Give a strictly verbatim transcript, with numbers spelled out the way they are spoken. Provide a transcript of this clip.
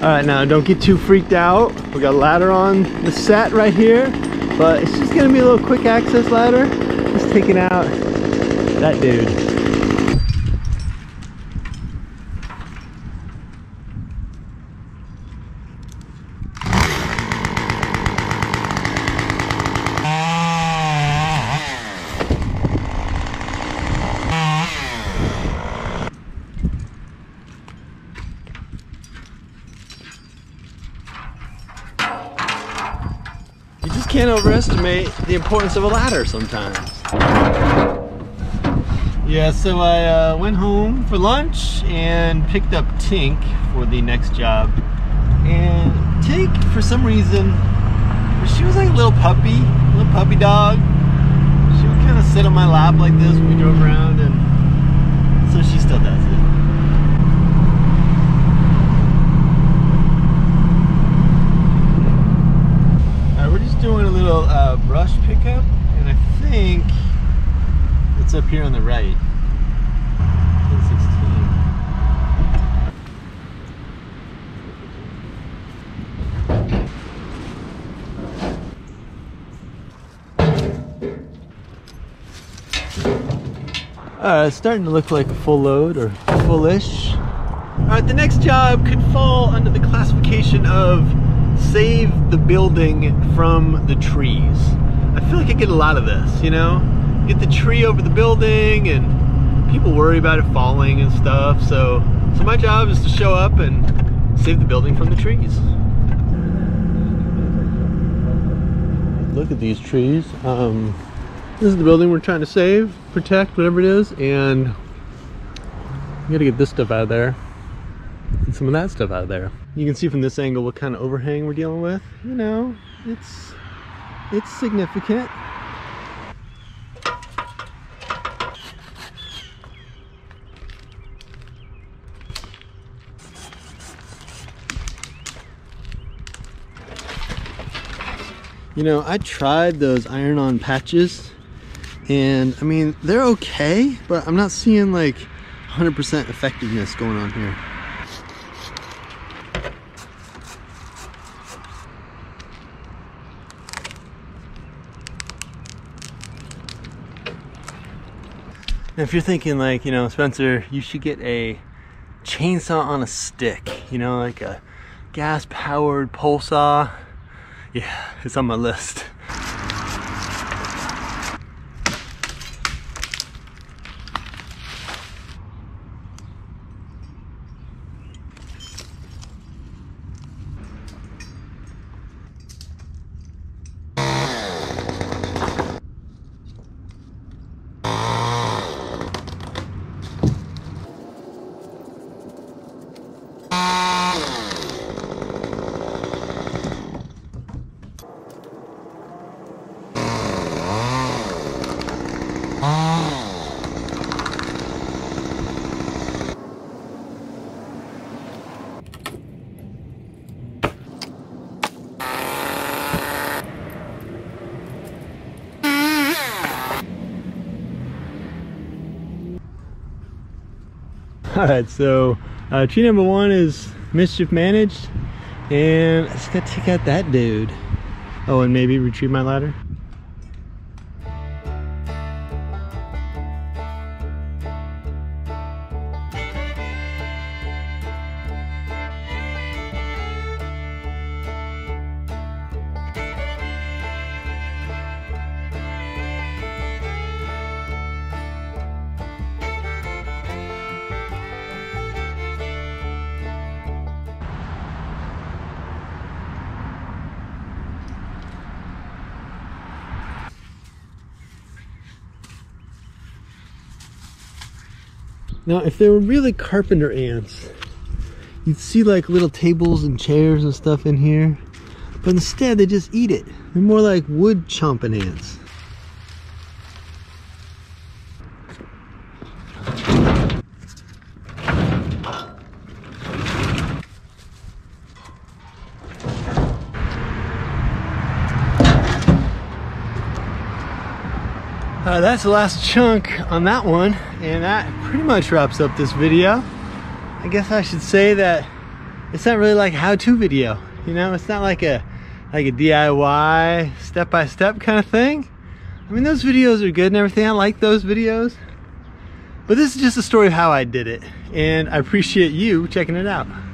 Alright, now don't get too freaked out. We got a ladder on the set right here, but it's just gonna be a little quick access ladder. Just taking out that dude. Can't overestimate the importance of a ladder sometimes. Yeah, so I uh, went home for lunch and picked up Tink for the next job. And Tink, for some reason, she was like a little puppy, a little puppy dog. She would kind of sit on my lap like this when we drove around, and so she still does it. Doing a little uh, brush pickup, and I think it's up here on the right. ten sixteen. Alright, it's starting to look like a full load, or full-ish. Alright, the next job could fall under the classification of save the building from the trees. I feel like I get a lot of this, you know? Get the tree over the building and people worry about it falling and stuff, so so my job is to show up and save the building from the trees. Look at these trees. Um, this is the building we're trying to save, protect, whatever it is, and you gotta get this stuff out of there. And some of that stuff out of there. You can see from this angle what kind of overhang we're dealing with. You know, it's it's significant. You know, I tried those iron-on patches, and I mean, they're okay, but I'm not seeing like one hundred percent effectiveness going on here. If you're thinking like, you know, Spencer, you should get a chainsaw on a stick, you know, like a gas powered pole saw. Yeah, it's on my list. Alright, so uh, tree number one is Mischief Managed, and I just gotta take out that dude. Oh, and maybe retrieve my ladder. Now, if they were really carpenter ants, you'd see like little tables and chairs and stuff in here, but instead they just eat it. They're more like wood chomping ants. Uh, that's the last chunk on that one, and that pretty much wraps up this video. I guess I should say that it's not really like how-to video, you know? It's not like a like a D I Y step-by-step kind of thing. I mean, those videos are good and everything. I like those videos. But this is just a story of how I did it, and I appreciate you checking it out.